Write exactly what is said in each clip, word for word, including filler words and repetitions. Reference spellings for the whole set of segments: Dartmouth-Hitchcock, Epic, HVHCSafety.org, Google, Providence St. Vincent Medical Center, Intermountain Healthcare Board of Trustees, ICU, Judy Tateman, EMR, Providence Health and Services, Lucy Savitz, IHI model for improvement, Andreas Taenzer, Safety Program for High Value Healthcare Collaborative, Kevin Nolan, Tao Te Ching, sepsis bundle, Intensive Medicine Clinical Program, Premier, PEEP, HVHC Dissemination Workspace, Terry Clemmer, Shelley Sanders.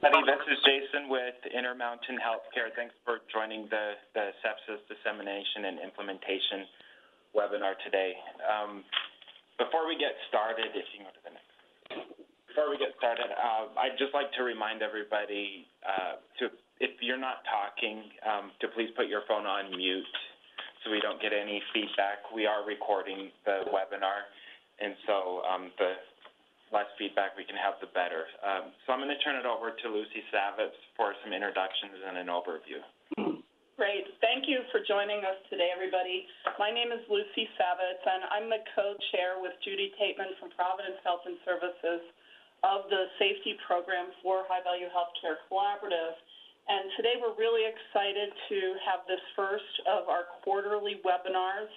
Hi, this is Jason with Intermountain Healthcare. Thanks for joining the, the sepsis dissemination and implementation webinar today. Um, before we get started, if you can go to the next. Before we get started, uh, I'd just like to remind everybody uh, to, if you're not talking, um, to please put your phone on mute so we don't get any feedback. We are recording the webinar, and so um, the less feedback we can have, the better. Um, so I'm going to turn it over to Lucy Savitz for some introductions and an overview. Great. Thank you for joining us today, everybody. My name is Lucy Savitz, and I'm the co-chair with Judy Tateman from Providence Health and Services of the Safety Program for High Value Healthcare Collaborative. And today we're really excited to have this first of our quarterly webinars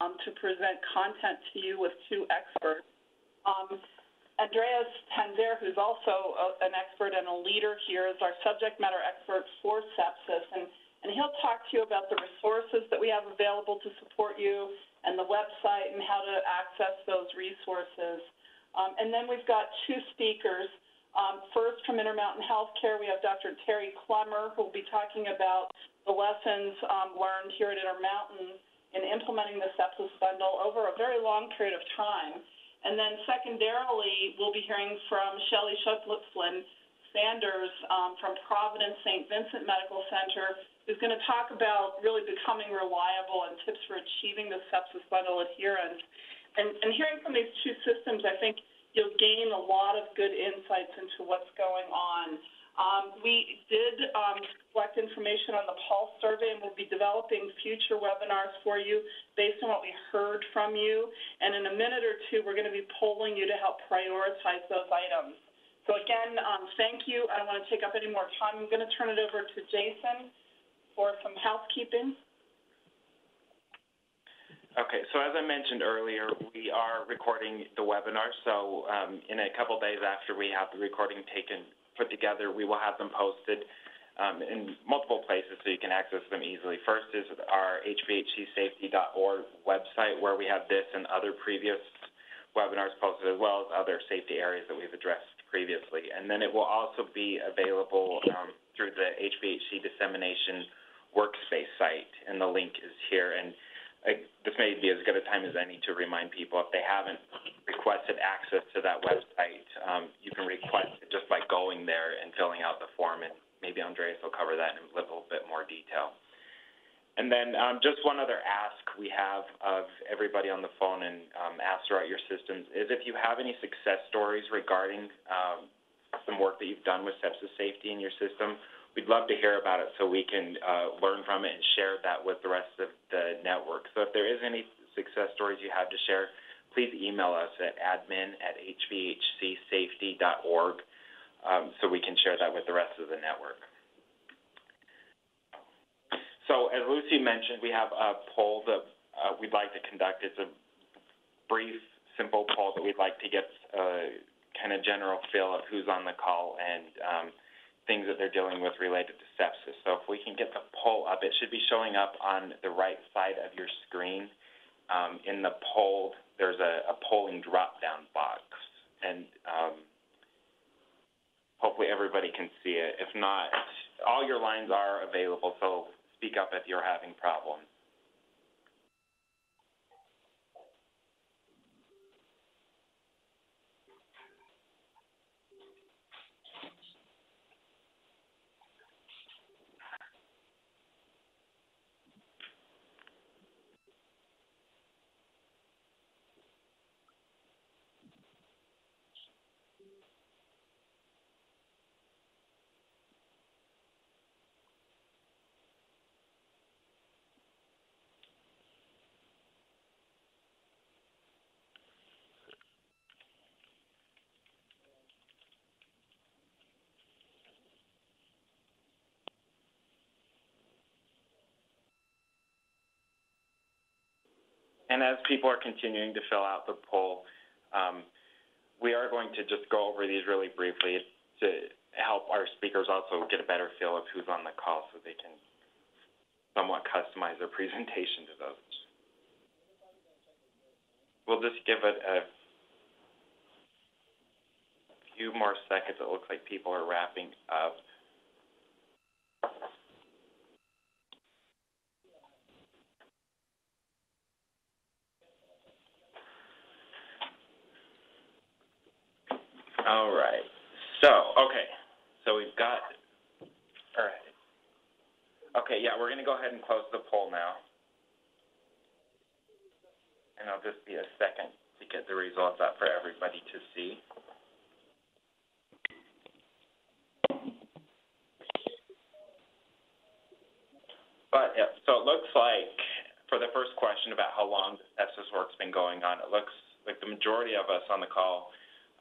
um, to present content to you with two experts. Um, Andreas Taenzer, who's also a, an expert and a leader here, is our subject matter expert for sepsis, and, and he'll talk to you about the resources that we have available to support you and the website and how to access those resources. Um, and then we've got two speakers. Um, first, from Intermountain Healthcare, we have Doctor Terry Clemmer, who will be talking about the lessons um, learned here at Intermountain in implementing the sepsis bundle over a very long period of time. And then secondarily, we'll be hearing from Shelley Sanders um, from Providence Saint Vincent Medical Center, who's going to talk about really becoming reliable and tips for achieving the sepsis bundle adherence. And, and hearing from these two systems, I think you'll gain a lot of good insights into what's going on. Um, we did um, collect information on the Pulse survey, and we'll be developing future webinars for you based on what we heard from you. And in a minute or two, we're going to be polling you to help prioritize those items. So again, um, thank you. I don't want to take up any more time. I'm going to turn it over to Jason for some housekeeping. Okay, so as I mentioned earlier, we are recording the webinar. So um, in a couple days after we have the recording taken, put together, we will have them posted um, in multiple places so you can access them easily. First is our H V H C safety dot org website, where we have this and other previous webinars posted, as well as other safety areas that we've addressed previously. And then it will also be available um, through the H V H C Dissemination Workspace site, and the link is here. And I, this may be as good a time as any to remind people, if they haven't requested access to that website, um, you can request it just by going there and filling out the form, and maybe Andreas will cover that in a little bit more detail. And then um, just one other ask we have of everybody on the phone and um, ask throughout your systems is if you have any success stories regarding um, some work that you've done with sepsis safety in your system, we'd love to hear about it so we can uh, learn from it and share that with the rest of the network. So if there is any success stories you have to share, please email us at admin at H V H C safety dot org um, so we can share that with the rest of the network. So as Lucy mentioned, we have a poll that uh, we'd like to conduct. It's a brief, simple poll that we'd like to get a kind of general feel of who's on the call and um, things that they're dealing with related to sepsis. So if we can get the poll up, it should be showing up on the right side of your screen. Um, in the poll, there's a, a polling drop-down box, and um, hopefully everybody can see it. If not, all your lines are available, so speak up if you're having problems. And as people are continuing to fill out the poll, um, we are going to just go over these really briefly to help our speakers also get a better feel of who's on the call so they can somewhat customize their presentation to those. We'll just give it a few more seconds. It looks like people are wrapping up. All right. So, okay. So we've got, all right. Okay, yeah, we're going to go ahead and close the poll now. And I'll just be a second to get the results out for everybody to see. But, yeah, so it looks like for the first question about how long this work's been going on, it looks like the majority of us on the call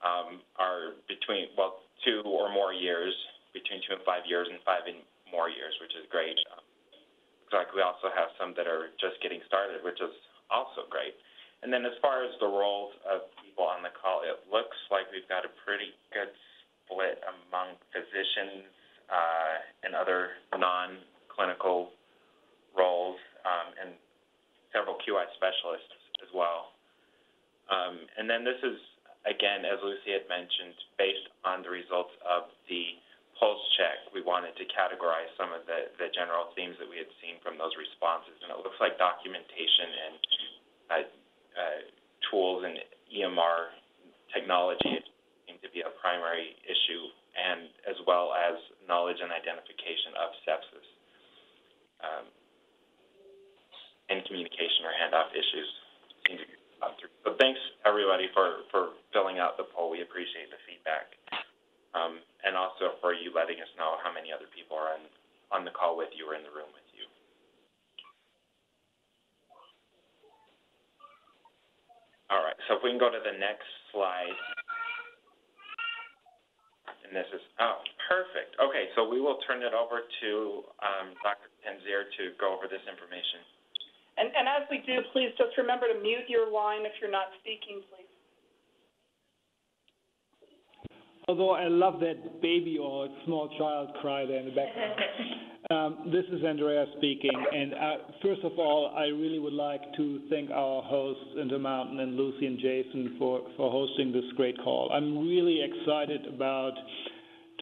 Um, are between, well, two or more years, between two and five years and five and more years, which is great. Um, looks like we also have some that are just getting started, which is also great. And then as far as the roles of people on the call, it looks like we've got a pretty good split among physicians uh, and other non-clinical roles um, and several Q I specialists as well. Um, and then this is, again, as Lucy had mentioned, based on the results of the pulse check, we wanted to categorize some of the, the general themes that we had seen from those responses. And it looks like documentation and uh, uh, tools and E M R technology seem to be a primary issue, and as well as knowledge and identification of sepsis um, and communication or handoff issues seem to be. So thanks, everybody, for, for filling out the poll. We appreciate the feedback. Um, and also for you letting us know how many other people are on, on the call with you or in the room with you. All right, so if we can go to the next slide. And this is, oh, perfect. Okay, so we will turn it over to um, Doctor Taenzer to go over this information. And, and as we do, please just remember to mute your line if you're not speaking, please. Although I love that baby or small child cry there in the background. um, this is Andreas speaking. And I, first of all, I really would like to thank our hosts, Intermountain and Lucy and Jason, for, for hosting this great call. I'm really excited about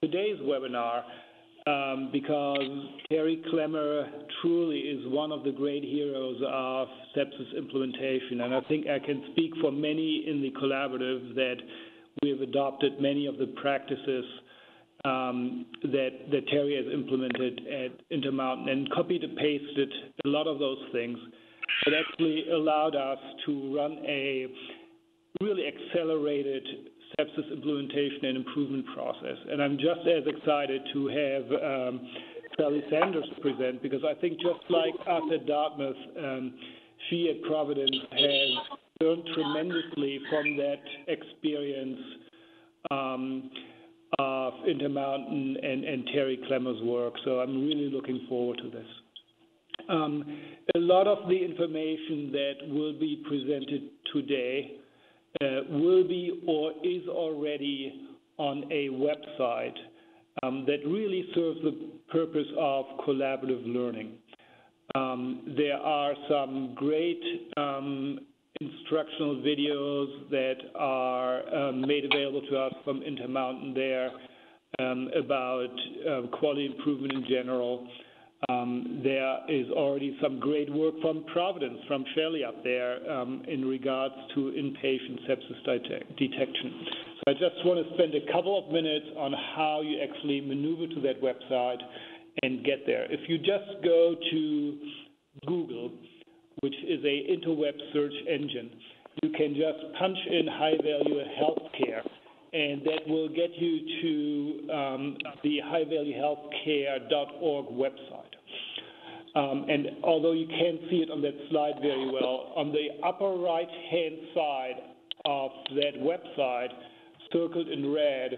today's webinar. Um, because Terry Clemmer truly is one of the great heroes of sepsis implementation. And I think I can speak for many in the collaborative that we have adopted many of the practices um, that, that Terry has implemented at Intermountain and copied and pasted a lot of those things. It actually allowed us to run a really accelerated sepsis implementation and improvement process. And I'm just as excited to have um, Shelley Sanders present, because I think just like us at Dartmouth, um, she at Providence has learned tremendously from that experience um, of Intermountain and, and Terry Clemmer's work. So I'm really looking forward to this. Um, a lot of the information that will be presented today Uh, will be or is already on a website um, that really serves the purpose of collaborative learning. Um, there are some great um, instructional videos that are um, made available to us from Intermountain there um, about uh, quality improvement in general. Um, there is already some great work from Providence, from Shelley up there, um, in regards to inpatient sepsis detect detection. So I just want to spend a couple of minutes on how you actually maneuver to that website and get there. If you just go to Google, which is a interweb search engine, you can just punch in high-value healthcare, and that will get you to um, the high value healthcare dot org website. Um, and although you can't see it on that slide very well, on the upper right-hand side of that website, circled in red,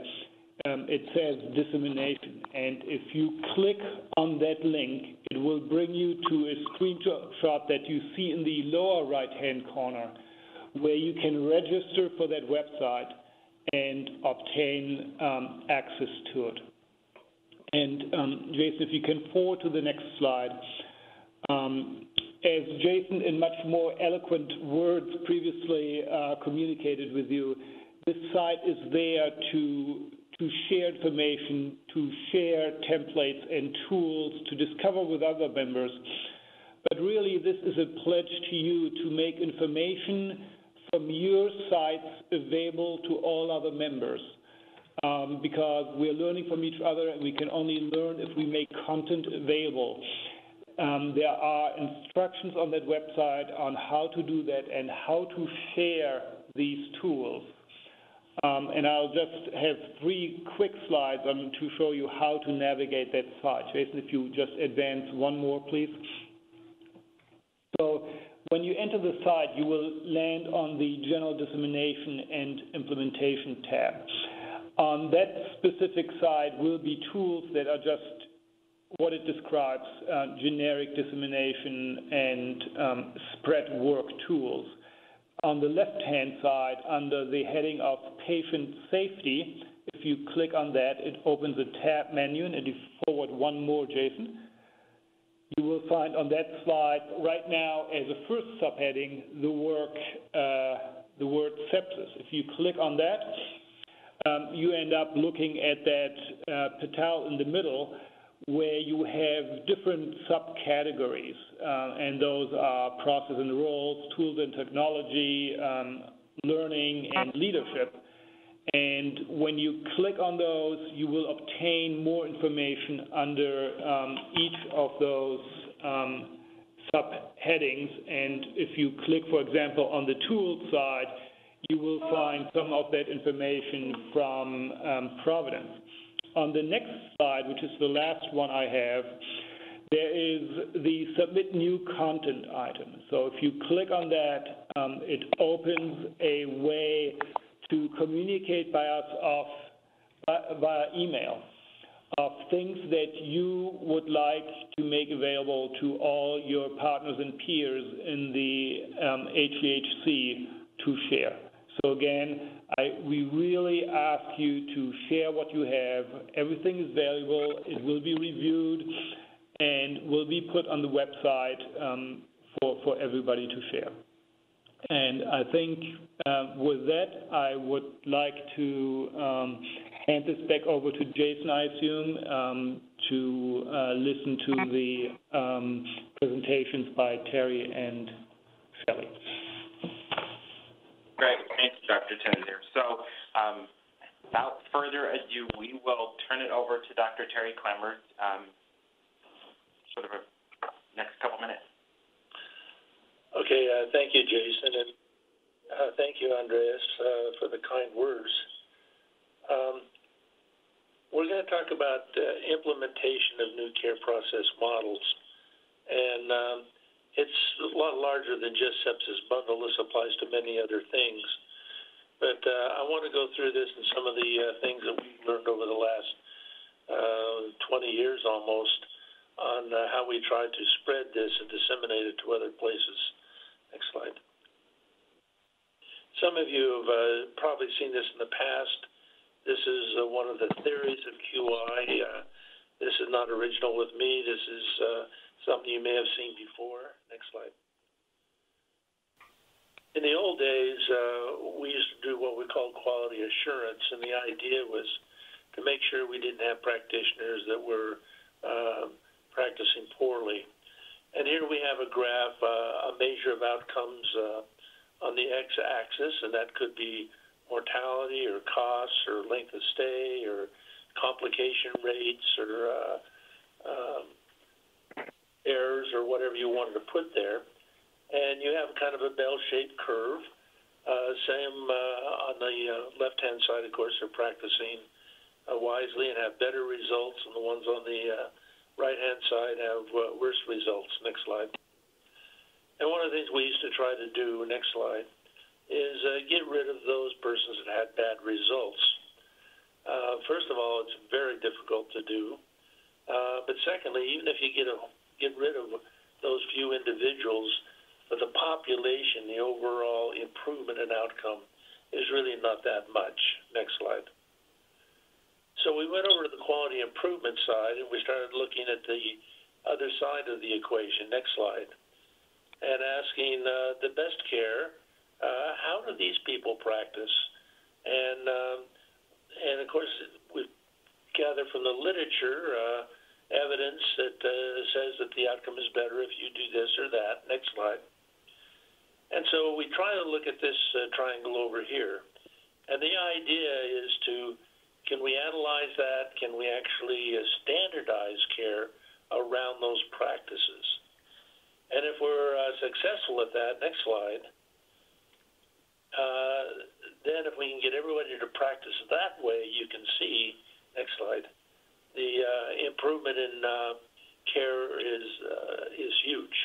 um, it says dissemination. And if you click on that link, it will bring you to a screenshot that you see in the lower right-hand corner, where you can register for that website and obtain um, access to it. And um, Jason, if you can forward to the next slide. Um, as Jason in much more eloquent words previously uh, communicated with you, This site is there to, to share information, to share templates and tools, to discover with other members. But really, this is a pledge to you to make information from your sites available to all other members, um, because we're learning from each other, and we can only learn if we make content available. Um, there are instructions on that website on how to do that and how to share these tools. Um, and I'll just have three quick slides um, to show you how to navigate that site. Jason, if you just advance one more, please. So when you enter the site, you will land on the General Dissemination and Implementation tab. On that specific site will be tools that are just what it describes, uh, generic dissemination and um, spread work tools. On the left-hand side, under the heading of Patient Safety, if you click on that, it opens a tab menu, and if you forward one more, Jason, you will find on that slide right now as a first subheading the work, uh, the word sepsis. If you click on that, um, you end up looking at that uh, petal in the middle, where you have different subcategories, uh, and those are process and roles, tools and technology, um, learning, and leadership. And when you click on those, you will obtain more information under um, each of those um, subheadings. And if you click, for example, on the tools side, you will find some of that information from um, Providence. On the next slide, which is the last one I have, there is the Submit New Content item. So if you click on that, um, it opens a way to communicate by us of, uh, via email of things that you would like to make available to all your partners and peers in the um, H V H C to share. So again, I, we really ask you to share what you have. Everything is valuable. It will be reviewed and will be put on the website um, for, for everybody to share. And I think uh, with that, I would like to um, hand this back over to Jason, I assume, um, to uh, listen to the um, presentations by Terry and Shelley. Great. Thank you, Doctor Taenzer. So um, without further ado, we will turn it over to Doctor Terry Clemmer, um, sort of a next couple minutes. Okay. Uh, thank you, Jason, and uh, thank you, Andreas, uh, for the kind words. Um, we're going to talk about uh, implementation of new care process models, and um, it's a lot larger than just sepsis bundle. This applies to many other things. But uh, I want to go through this and some of the uh, things that we've learned over the last uh, twenty years almost on uh, how we try to spread this and disseminate it to other places. Next slide. Some of you have uh, probably seen this in the past. This is uh, one of the theories of Q I. Uh, this is not original with me. This is uh, something you may have seen before. Next slide. In the old days, uh, we used to do what we called quality assurance, and the idea was to make sure we didn't have practitioners that were uh, practicing poorly. And here we have a graph, uh, a measure of outcomes uh, on the x-axis, and that could be mortality or costs or length of stay or complication rates or uh, um, errors or whatever you wanted to put there, and you have kind of a bell-shaped curve. Uh, same uh, on the uh, left-hand side, of course, are practicing uh, wisely and have better results, and the ones on the uh, right-hand side have uh, worse results. Next slide. And one of the things we used to try to do, next slide, is uh, get rid of those persons that had bad results. Uh, first of all, it's very difficult to do, uh, but secondly, even if you get a get rid of those few individuals, but the population, the overall improvement in outcome is really not that much. Next slide. So we went over to the quality improvement side, and we started looking at the other side of the equation. Next slide. And asking uh, the best care, uh, how do these people practice? And um, and of course, we gather from the literature uh, evidence that uh, says that the outcome is better if you do this or that. Next slide. And so we try to look at this uh, triangle over here. And the idea is to, can we analyze that? Can we actually uh, standardize care around those practices? And if we're uh, successful at that, next slide, uh, then if we can get everybody to practice that way, you can see, next slide, the uh, improvement in uh, care is, uh, is huge.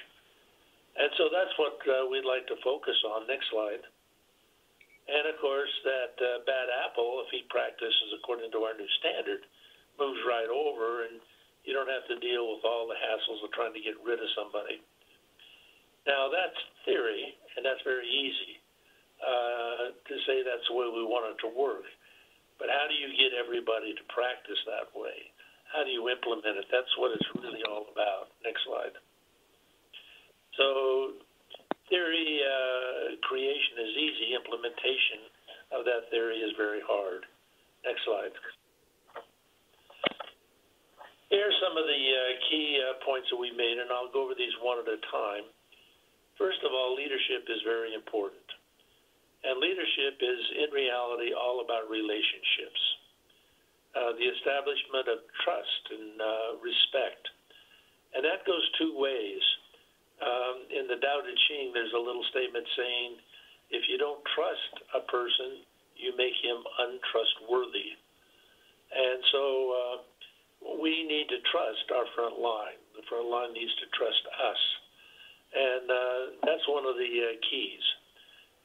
And so that's what uh, we'd like to focus on. Next slide. And, of course, that uh, bad apple, if he practices according to our new standard, moves right over, and you don't have to deal with all the hassles of trying to get rid of somebody. Now, that's theory, and that's very easy uh, to say that's the way we want it to work. But how do you get everybody to practice that way? How do you implement it? That's what it's really all about. Next slide. So theory uh, creation is easy. Implementation of that theory is very hard. Next slide. Here are some of the uh, key uh, points that we made, and I'll go over these one at a time. First of all, leadership is very important. And leadership is, in reality, all about relationships. Uh, the establishment of trust and uh, respect. And that goes two ways. Um, in the Tao Te Ching, there's a little statement saying, if you don't trust a person, you make him untrustworthy. And so uh, we need to trust our front line. The front line needs to trust us. And uh, that's one of the uh, keys.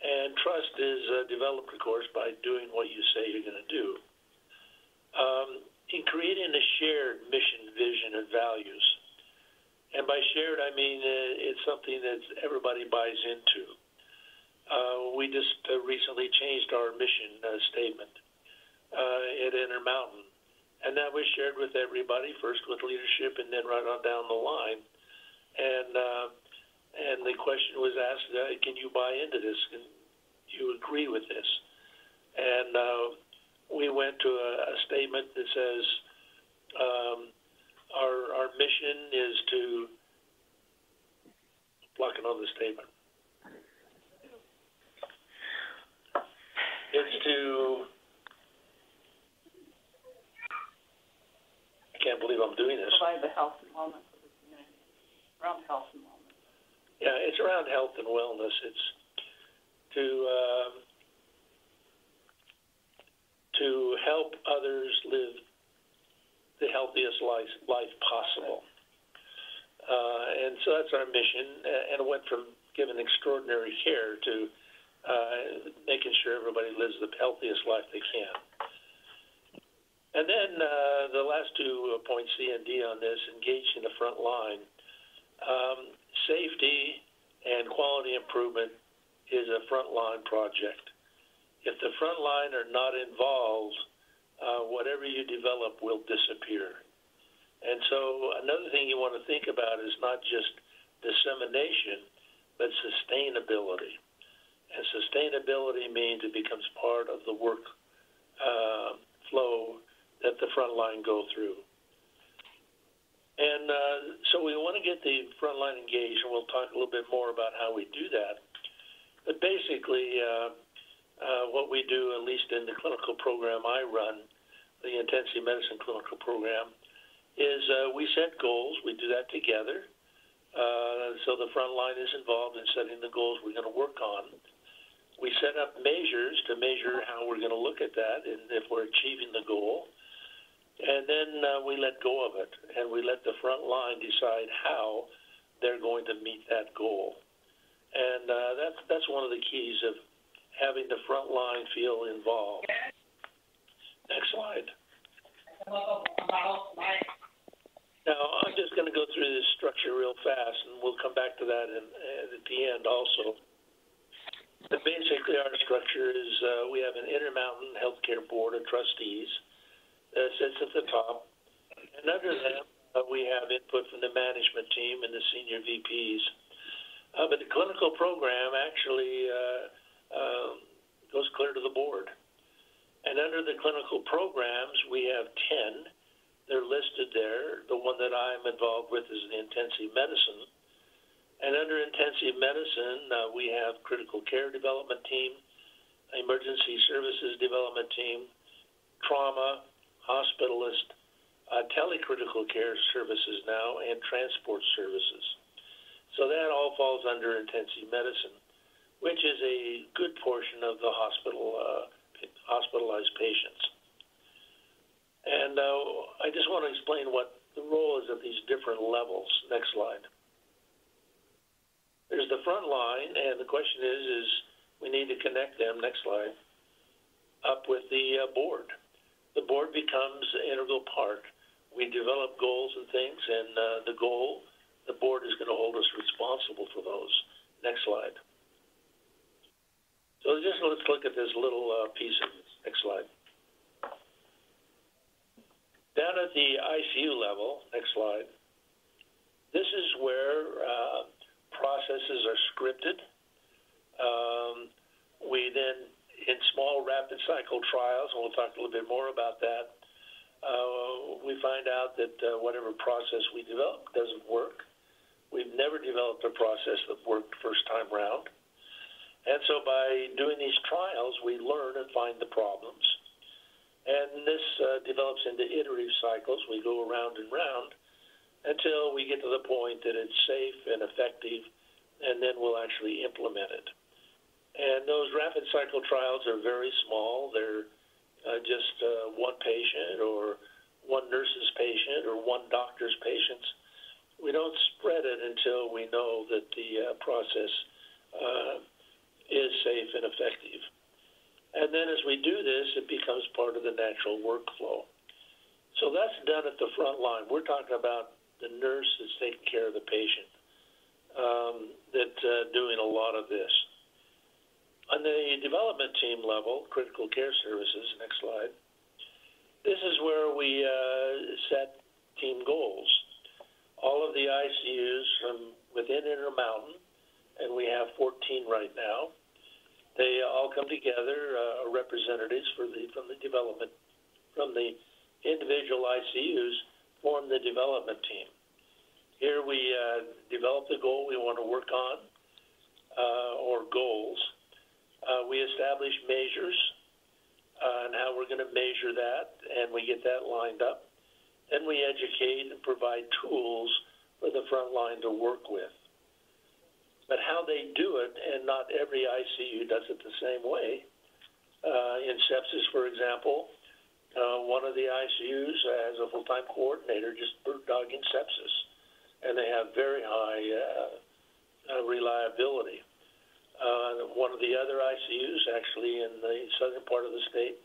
And trust is uh, developed, of course, by doing what you say you're going to do. Um, in creating a shared mission, vision, and values. And by shared, I mean uh, it's something that everybody buys into. Uh, we just uh, recently changed our mission uh, statement uh, at Intermountain, and that was shared with everybody, first with leadership and then right on down the line. And uh, and the question was asked, uh, can you buy into this? Can you agree with this? And uh, we went to a, a statement that says, um, Our, our mission is to, blocking on the statement, is to, I can't believe I'm doing this. Provide the health and wellness of the community, around health and wellness. Yeah, it's around health and wellness. It's to, um, to help others live the healthiest life, life possible. Uh, and so that's our mission, and it went from giving extraordinary care to uh, making sure everybody lives the healthiest life they can. And then uh, the last two points, C and D on this, engaged in the front line. Um, safety and quality improvement is a front line project. If the front line are not involved, Uh, whatever you develop will disappear. And so another thing you want to think about is not just dissemination, but sustainability. And sustainability means it becomes part of the work uh, flow that the front line go through. And uh, so we want to get the front line engaged, and we'll talk a little bit more about how we do that. But basically, uh, Uh, what we do, at least in the clinical program I run, the Intensive Medicine Clinical Program, is uh, we set goals. We do that together. Uh, so the front line is involved in setting the goals we're going to work on. We set up measures to measure how we're going to look at that and if we're achieving the goal. And then uh, we let go of it, and we let the front line decide how they're going to meet that goal. And uh, that's, that's one of the keys of having the front line feel involved. Next slide. Now, I'm just going to go through this structure real fast, and we'll come back to that in, at the end also. But basically, our structure is uh, we have an Intermountain Healthcare Board of Trustees that sits at the top. And under that, uh, we have input from the management team and the senior V Ps. Uh, but the clinical program actually uh, Um, goes clear to the board. And under the clinical programs, we have ten. They're listed there. The one that I'm involved with is the intensive medicine. And under intensive medicine, uh, we have critical care development team, emergency services development team, trauma, hospitalist, uh, telecritical care services now, and transport services. So that all falls under intensive medicine, which is a good portion of the hospital uh, hospitalized patients. And uh, I just want to explain what the role is of these different levels. Next slide. There's the front line, and the question is, is we need to connect them, next slide, up with the uh, board. The board becomes an integral part. We develop goals and things, and uh, the goal, the board is going to hold us responsible for those. Next slide. So just let's look at this little uh, piece of this. Next slide. Down at the I C U level, next slide, this is where uh, processes are scripted. Um, we then, in small rapid cycle trials, and we'll talk a little bit more about that, uh, we find out that uh, whatever process we develop doesn't work. We've never developed a process that worked first time round. And so by doing these trials, we learn and find the problems. And this uh, develops into iterative cycles. We go around and round until we get to the point that it's safe and effective, and then we'll actually implement it. And those rapid cycle trials are very small. They're uh, just uh, one patient or one nurse's patient or one doctor's patients. We don't spread it until we know that the uh, process uh, is safe and effective. And then as we do this, it becomes part of the natural workflow. So that's done at the front line. We're talking about the nurse that's taking care of the patient, um, that's uh, doing a lot of this. On the development team level, critical care services, next slide, this is where we uh, set team goals. All of the I C Us from within Intermountain, and we have fourteen right now, they all come together, uh, representatives for the, from the development, from the individual I C Us, form the development team. Here we uh, develop the goal we want to work on, uh, or goals. Uh, we establish measures uh, on how we're going to measure that, and we get that lined up. Then we educate and provide tools for the front line to work with. But how they do it, and not every I C U does it the same way. Uh, in sepsis, for example, Uh, one of the I C Us has a full-time coordinator just bird dogging sepsis, and they have very high uh, uh, reliability. Uh, one of the other I C Us, actually in the southern part of the state,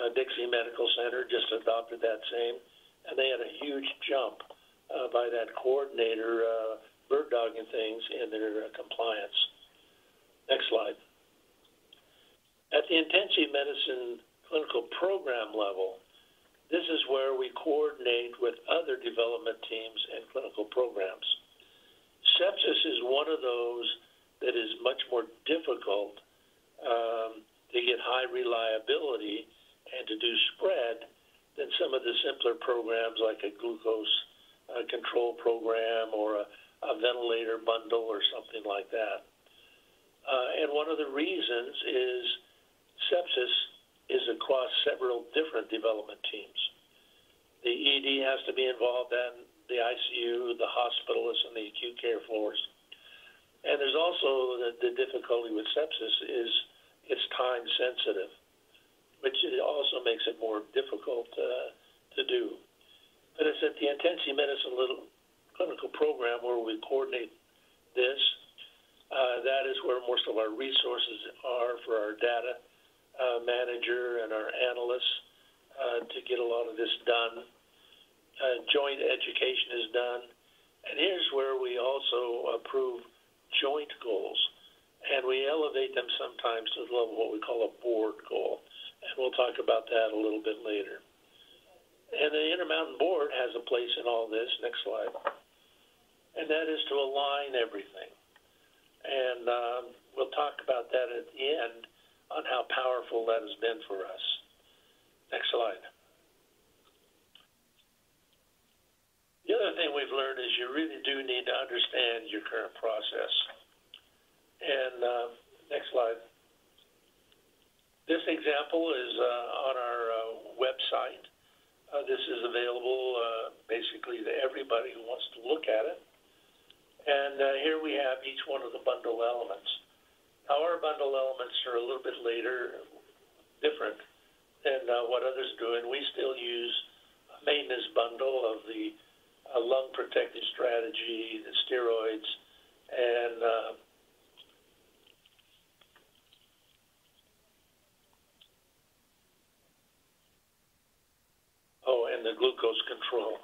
uh, Dixie Medical Center just adopted that same, and they had a huge jump uh, by that coordinator uh, bird dogging things in their uh, compliance. Next slide. At the intensive medicine clinical program level, this is where we coordinate with other development teams and clinical programs. Sepsis is one of those that is much more difficult um, to get high reliability and to do spread than some of the simpler programs like a glucose uh, control program or a, a ventilator bundle or something like that. Uh, and one of the reasons is sepsis is across several different development teams. The E D has to be involved in the I C U, the hospitalists, and the acute care floors. And there's also the, the difficulty with sepsis is it's time sensitive, which also makes it more difficult uh, to do. But it's at the intensive medicine little clinical program where we coordinate this. Uh, that is where most of our resources are for our data Uh, manager and our analysts uh, to get a lot of this done. Uh, joint education is done. And here's where we also approve joint goals. And we elevate them sometimes to the level of what we call a board goal. And we'll talk about that a little bit later. And the Intermountain Board has a place in all this. Next slide. And that is to align everything. And um, we'll talk about that at the end on how powerful that has been for us. Next slide. The other thing we've learned is you really do need to understand your current process. And uh, next slide. This example is uh, on our uh, website. Uh, this is available uh, basically to everybody who wants to look at it. And uh, here we have each one of the bundle elements. Now, our bundle elements are a little bit later, different than uh, what others do, and we still use a maintenance bundle of the uh, lung protective strategy, the steroids, and uh, oh, and the glucose control.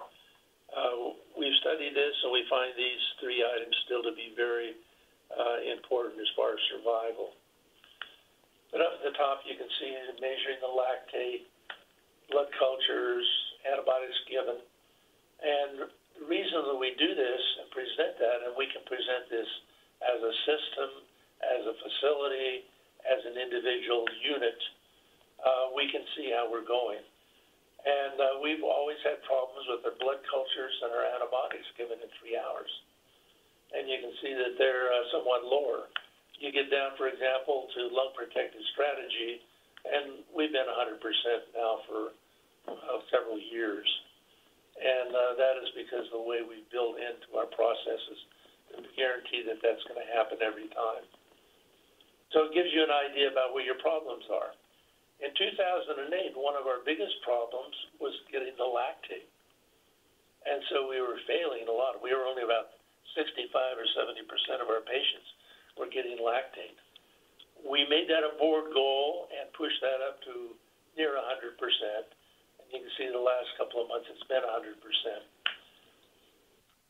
Uh, we've studied this, and we find these three items still to be very uh, important as far as survival. But up at the top, you can see measuring the lactate, blood cultures, antibiotics given. And the reason that we do this and present that, and we can present this as a system, as a facility, as an individual unit, uh, we can see how we're going. And uh, we've always had problems with our blood cultures and our antibiotics given in three hours. And you can see that they're uh, somewhat lower. You get down, for example, to lung protective strategy, and we've been one hundred percent now for uh, several years. And uh, that is because of the way we build into our processes to guarantee that that's going to happen every time. So it gives you an idea about what your problems are. In two thousand eight, one of our biggest problems was getting the lactate. And so we were failing a lot. We were only about sixty-five or seventy percent of our patients were getting lactate. We made that a board goal and pushed that up to near one hundred percent. And you can see the last couple of months it's been one hundred percent.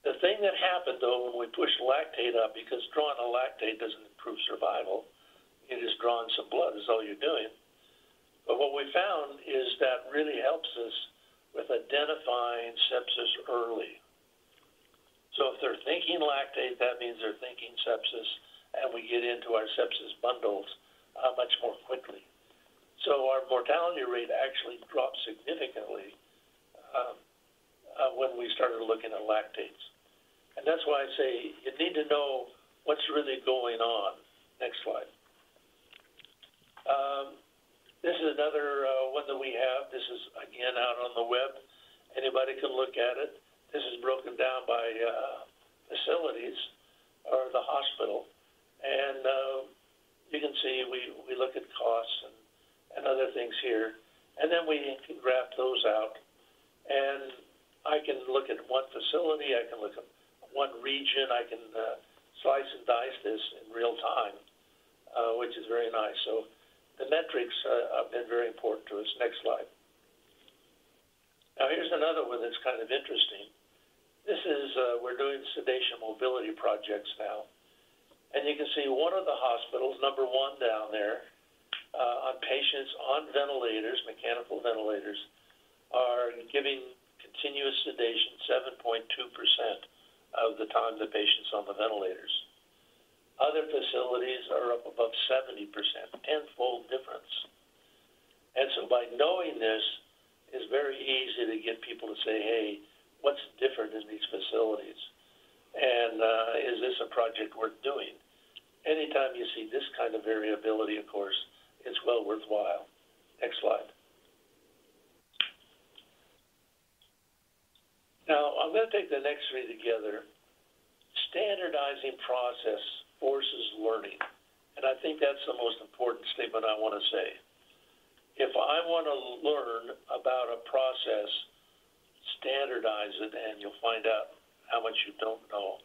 The thing that happened, though, when we pushed lactate up, because drawing a lactate doesn't improve survival, it is drawing some blood is all you're doing. But what we found is that really helps us with identifying sepsis early. So if they're thinking lactate, that means they're thinking sepsis, and we get into our sepsis bundles uh, much more quickly. So our mortality rate actually dropped significantly um, uh, when we started looking at lactates. And that's why I say you need to know what's really going on. Next slide. Um, This is another uh, one that we have. This is, again, out on the web. Anybody can look at it. This is broken down by uh, facilities or the hospital. And uh, you can see we, we look at costs and, and other things here. And then we can graph those out. And I can look at one facility. I can look at one region. I can uh, slice and dice this in real time, uh, which is very nice. So the metrics uh, have been very important to us. Next slide. Now, here's another one that's kind of interesting. This is, uh, we're doing sedation mobility projects now. And you can see one of the hospitals, number one down there, uh, on patients on ventilators, mechanical ventilators, are giving continuous sedation seven point two percent of the time the patient's on the ventilators. Other facilities are up above seventy percent, tenfold difference. And so by knowing this, it's very easy to get people to say, hey, what's different in these facilities? And uh, is this a project worth doing? Anytime you see this kind of variability, of course, it's well worthwhile. Next slide. Now, I'm going to take the next three together. Standardizing process forces learning, and I think that's the most important statement I want to say. If I want to learn about a process, standardize it, and you'll find out how much you don't know.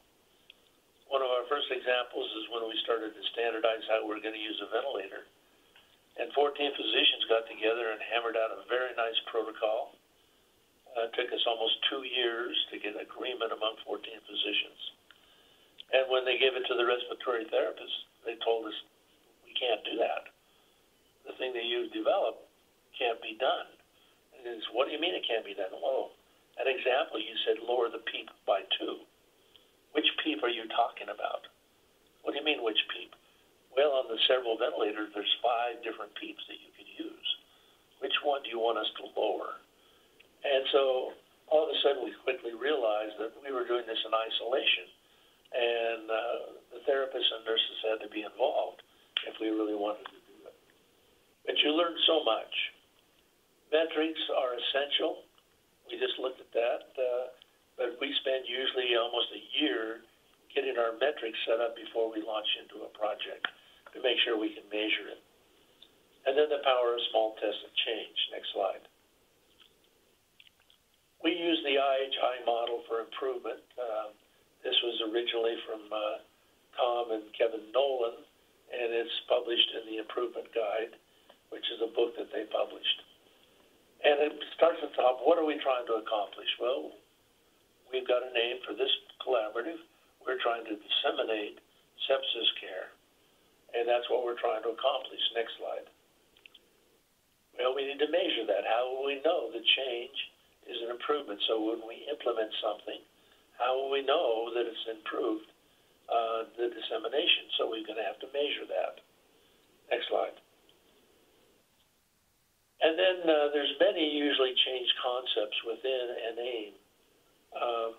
One of our first examples is when we started to standardize how we're going to use a ventilator, and fourteen physicians got together and hammered out a very nice protocol. Uh, it took us almost two years to get agreement among fourteen physicians. And when they gave it to the respiratory therapist, they told us, we can't do that. The thing that you've developed can't be done. And it's, what do you mean it can't be done? Well, an example, you said lower the PEEP by two. Which PEEP are you talking about? What do you mean, which PEEP? Well, on the cerebral ventilator, there's five different PEEPs that you could use. which one do you want us to lower? And so all of a sudden we quickly realized that we were doing this in isolation, and uh, the therapists and nurses had to be involved if we really wanted to do it. But you learn so much. Metrics are essential. We just looked at that, uh, but we spend usually almost a year getting our metrics set up before we launch into a project to make sure we can measure it. And then the power of small tests of change. Next slide. We use the I H I model for improvement. Uh, this was originally from uh, Tom and Kevin Nolan, and it's published in the Improvement Guide, which is a book that they published. And it starts at the top. What are we trying to accomplish? Well, we've got a name for this collaborative. We're trying to disseminate sepsis care, and that's what we're trying to accomplish. Next slide. Well, we need to measure that. How will we know the change is an improvement? So when we implement something, how will we know that it's improved uh, the dissemination? So we're going to have to measure that. Next slide. And then uh, there's many usually change concepts within an aim. Um,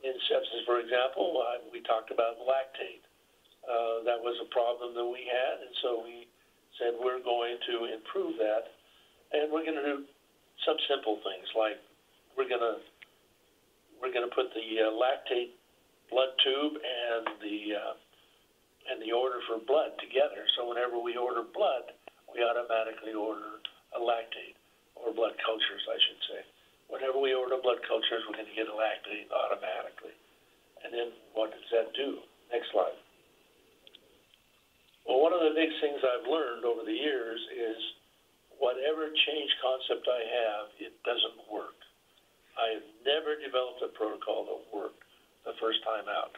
in sepsis, for example, uh, we talked about lactate. Uh, that was a problem that we had, and so we said we're going to improve that, and we're going to do some simple things like we're going to we're going to put the uh, lactate blood tube and the uh, and the order for blood together. So whenever we order blood, we automatically order a lactate, or blood cultures, I should say. Whenever we order blood cultures, we're going to get a lactate automatically. And then what does that do? Next slide. Well, one of the big things I've learned over the years is whatever change concept I have, it doesn't work. I have never developed a protocol that worked the first time out.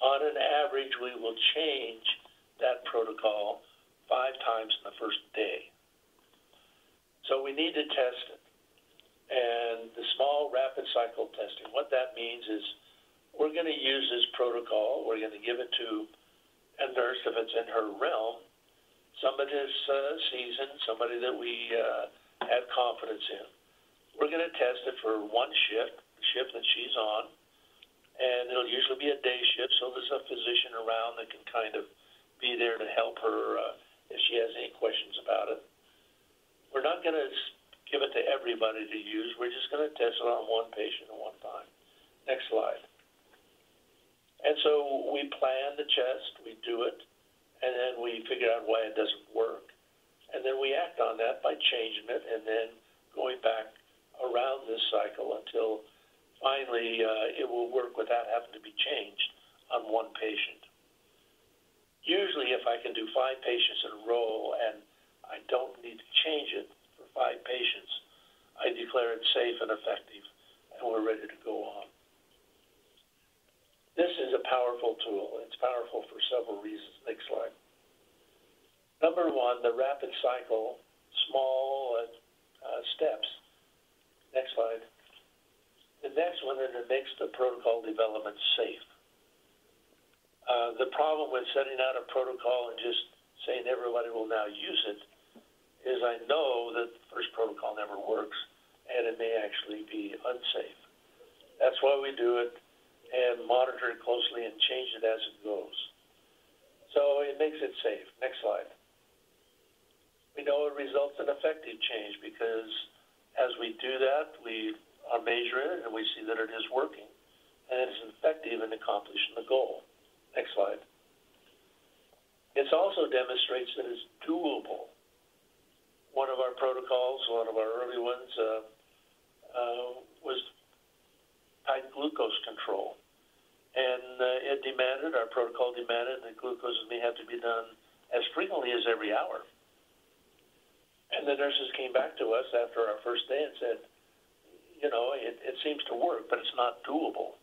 On an average, we will change that protocol five times in the first day. So we need to test it. And the small rapid cycle testing, what that means is we're going to use this protocol, we're going to give it to a nurse if it's in her realm, somebody that's uh, seasoned, somebody that we uh, have confidence in. We're going to test it for one shift, the shift that she's on, and it'll usually be a day shift, so there's a physician around that can kind of be there to help her uh, if she has any questions about it. We're not going to give it to everybody to use. We're just going to test it on one patient at one time. Next slide. And so we plan the test, we do it, and then we figure out why it doesn't work. And then we act on that by changing it and then going back around this cycle until finally uh, it will work without having to be changed on one patient. Usually if I can do five patients in a row and I don't need to change it for five patients, I declare it safe and effective, and we're ready to go on. This is a powerful tool. It's powerful for several reasons. Next slide. Number one, the rapid cycle, small uh, uh, steps. Next slide. The next one, and it makes the protocol development safe. Uh, the problem with setting out a protocol and just saying everybody will now use it is I know that the first protocol never works, and it may actually be unsafe. That's why we do it, and monitor it closely and change it as it goes. So it makes it safe. Next slide. We know it results in effective change because as we do that, we are measuring it and we see that it is working and it's effective in accomplishing the goal. Next slide. It also demonstrates that it's doable. One of our protocols, one of our early ones, uh, uh, was high glucose control, and uh, it demanded, our protocol demanded that glucose may have to be done as frequently as every hour. And the nurses came back to us after our first day and said, you know, it, it seems to work, but it's not doable.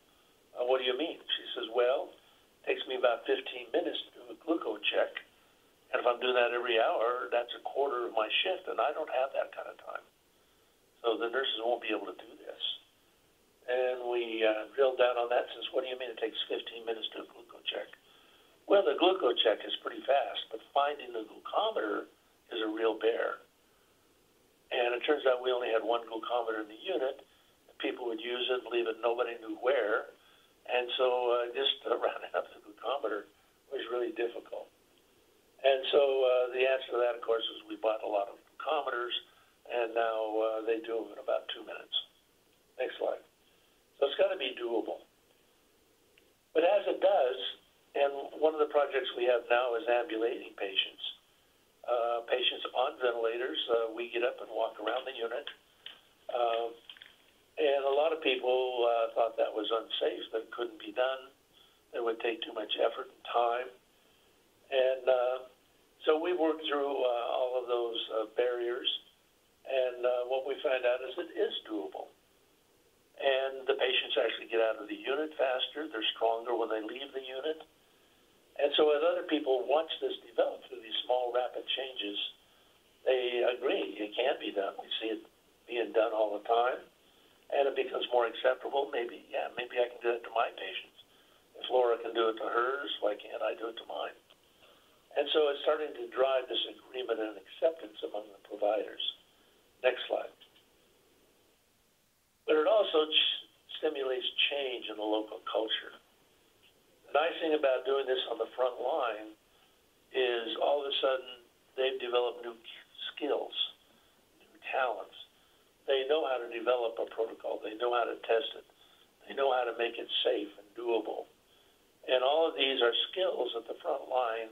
Uh, what do you mean? She says, well, it takes me about fifteen minutes to do a glucose check, and if I'm doing that every hour, that's a quarter of my shift, and I don't have that kind of time. So the nurses won't be able to do this. And we uh, drilled down on that, since what do you mean it takes fifteen minutes to do a glucose check? Well, the glucose check is pretty fast, but finding the glucometer is a real bear. And it turns out we only had one glucometer in the unit. People would use it and leave it, nobody knew where. And so uh, just uh, rounding up the glucometer was really difficult. And so uh, the answer to that, of course, is we bought a lot of glucometers, and now uh, they do them in about two minutes. Next slide. So it's got to be doable. But as it does, and one of the projects we have now is ambulating patients. Uh, patients on ventilators, uh, we get up and walk around the unit. Uh, and a lot of people uh, thought that was unsafe, that it couldn't be done, that it would take too much effort and time. And uh, so we worked through uh, all of those uh, barriers, and uh, what we found out is it is doable. And the patients actually get out of the unit faster. They're stronger when they leave the unit. And so as other people watch this develop through these small, rapid changes, they agree it can be done. We see it being done all the time. And it becomes more acceptable. Maybe, yeah, maybe I can do it to my patients. If Laura can do it to hers, why can't I do it to mine? And so it's starting to drive this agreement and acceptance among the providers. Next slide. But it also ch- stimulates change in the local culture. The nice thing about doing this on the front line is all of a sudden they've developed new skills, new talents. They know how to develop a protocol. They know how to test it. They know how to make it safe and doable. And all of these are skills that the front line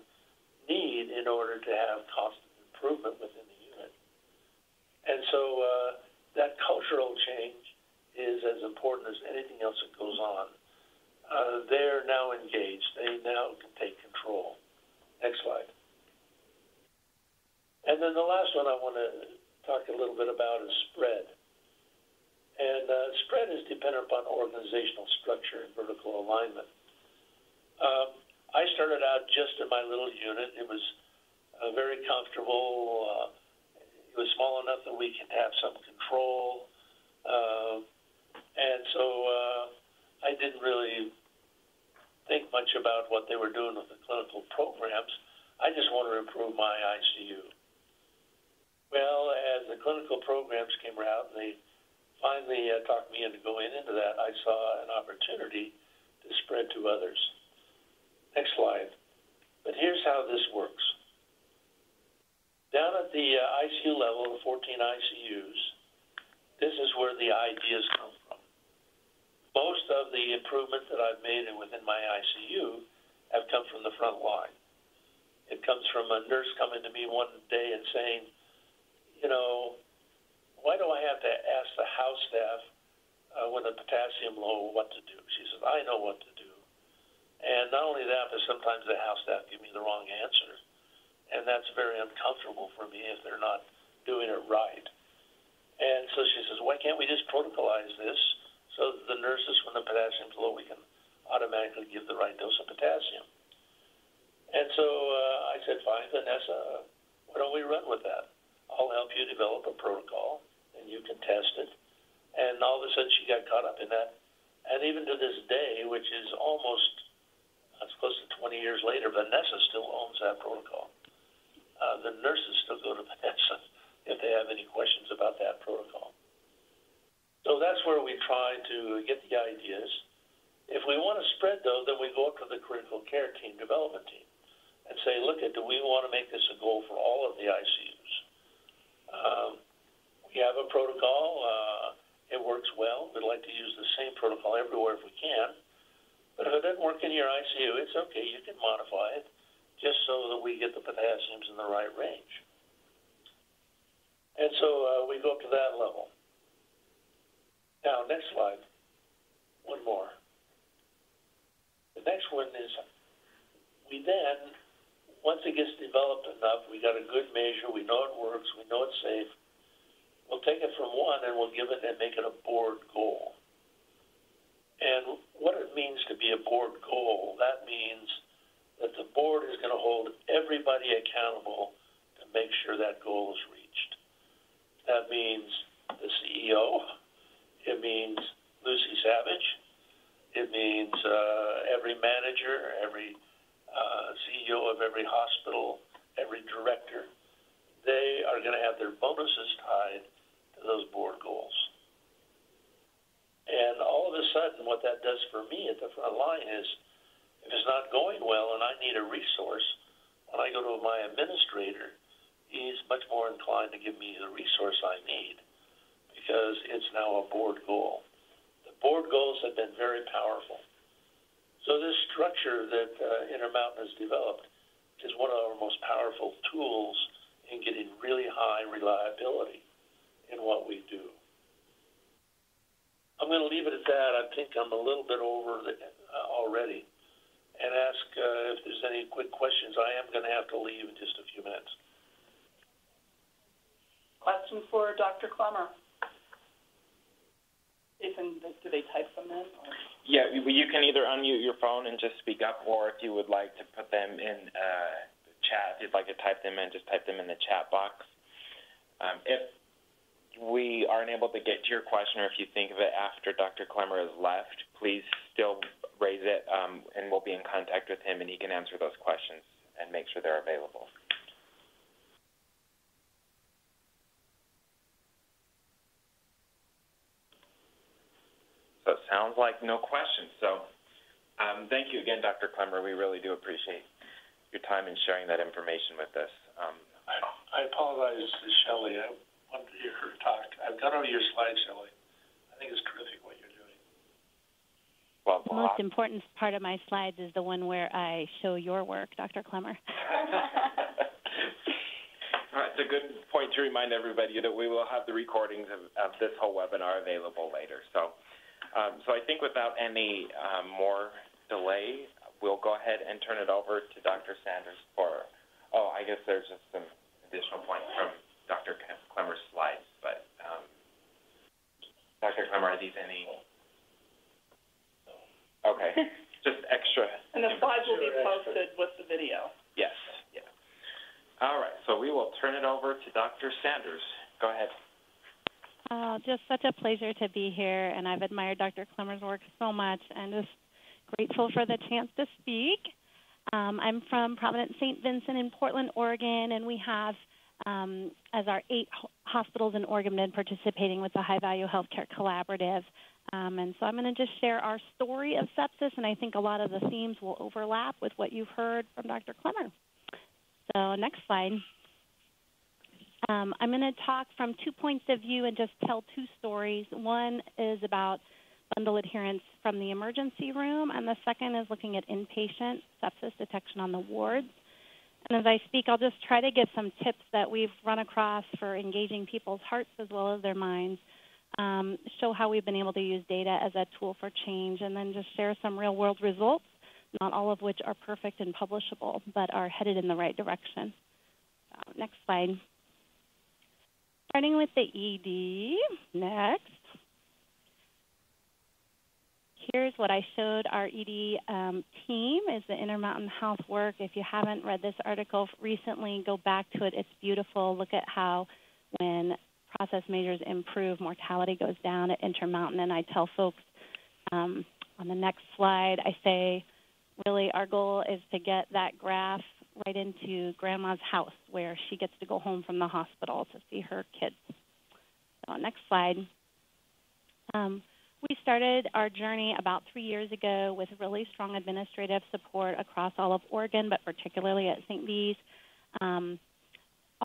need in order to have constant improvement within the unit. And so uh, that cultural change is as important as anything else that goes on. Uh, they're now engaged. They now can take control. Next slide. And then the last one I want to talk a little bit about is spread. And uh, spread is dependent upon organizational structure and vertical alignment. Um, I started out just in my little unit. It was uh, very comfortable. Uh, it was small enough that we could have some control. Uh, and so uh, I didn't really think much about what they were doing with the clinical programs. I just wanted to improve my I C U. Well, as the clinical programs came around, they finally uh, talked me into going into that. I saw an opportunity to spread to others. Next slide. But here's how this works. Down at the uh, I C U level, the fourteen I C Us, this is where the ideas come from. Most of the improvements that I've made within my I C U have come from the front line. It comes from a nurse coming to me one day and saying, you know, why do I have to ask the house staff uh, when the potassium low what to do? She says, I know what to do. And not only that, but sometimes the house staff give me the wrong answer. And that's very uncomfortable for me if they're not doing it right. And so she says, why can't we just protocolize this so that the nurses, when the potassium's low, we can automatically give the right dose of potassium? And so uh, I said, fine, Vanessa, why don't we run with that? I'll help you develop a protocol, and you can test it. And all of a sudden she got caught up in that. And even to this day, which is almost, it's close to twenty years later, Vanessa still owns that protocol. Uh, the nurses still go to Vanessa if they have any questions about that protocol. So that's where we try to get the ideas. If we want to spread, though, then we go up to the critical care team, development team, and say, look, do we want to make this a goal for all of the I C Us? Um, we have a protocol. Uh, it works well. We'd like to use the same protocol everywhere if we can. But if it doesn't work in your I C U, it's okay. You can modify it just so that we get the potassiums in the right range. And so uh, we go up to that level. Now, next slide. One more. The next one is we then, once it gets developed enough, we got a good measure, we know it works, we know it's safe, we'll take it from one and we'll give it and make it a board goal. And what it means to be a board goal, that means that the board is going to hold everybody accountable to make sure that goal is reached. That means the C E O. It means Lucy Savitz. It means uh, every manager, every uh, C E O of every hospital, every director. they are going to have their bonuses tied to those board goals. And all of a sudden, what that does for me at the front line is, if it's not going well and I need a resource, when I go to my administrator, he's much more inclined to give me the resource I need because it's now a board goal. The board goals have been very powerful. So this structure that uh, Intermountain has developed is one of our most powerful tools in getting really high reliability in what we do. I'm going to leave it at that. I think I'm a little bit over the, uh, already, and ask uh, if there's any quick questions. I am going to have to leave in just a few minutes. Question for Doctor Clemmer. Jason, do they type them in? Or? Yeah, you can either unmute your phone and just speak up, or if you would like to put them in uh, chat, if you'd like to type them in, just type them in the chat box. Um, if we aren't able to get to your question, or if you think of it after Doctor Clemmer has left, please still raise it, um, and we'll be in contact with him, and he can answer those questions and make sure they're available. So it sounds like no questions. So um, thank you again, Doctor Clemmer. We really do appreciate your time in sharing that information with us. Um, I, I apologize to Shelley. I wanted to hear her talk. I've gone over your slide, Shelley. I think it's terrific what you're doing. Well, the most uh, important part of my slides is the one where I show your work, Doctor Clemmer. All right, it's a good point to remind everybody that we will have the recordings of, of this whole webinar available later. So, um, so I think without any um, more delay, we'll go ahead and turn it over to Doctor Sanders for, oh, I guess there's just some additional points from Doctor Clemmer's slides, but um, Doctor Clemmer, are these any? Okay, just extra. And the slides will be posted with the video. Yes, yeah. All right, so we will turn it over to Doctor Sanders. Go ahead. Oh, just such a pleasure to be here, and I've admired Doctor Clemmer's work so much, and just grateful for the chance to speak. Um, I'm from Providence Saint Vincent in Portland, Oregon, and we have Um, as our eight hospitals in Oregon have been participating with the High Value Healthcare Collaborative. Um, and so I'm going to just share our story of sepsis, and I think a lot of the themes will overlap with what you've heard from Doctor Clemmer. So next slide. Um, I'm going to talk from two points of view and just tell two stories. One is about bundle adherence from the emergency room, and the second is looking at inpatient sepsis detection on the wards. And as I speak, I'll just try to give some tips that we've run across for engaging people's hearts as well as their minds, um, show how we've been able to use data as a tool for change, and then just share some real-world results, not all of which are perfect and publishable, but are headed in the right direction. So, next slide. Starting with the E D. Next. Here's what I showed our E D um, team, is the Intermountain Health work. If you haven't read this article recently, go back to it. It's beautiful. Look at how when process measures improve, mortality goes down at Intermountain. And I tell folks um, on the next slide, I say, really, our goal is to get that graph right into Grandma's house where she gets to go home from the hospital to see her kids. So next slide. Um, We started our journey about three years ago with really strong administrative support across all of Oregon, but particularly at Saint V's. Um,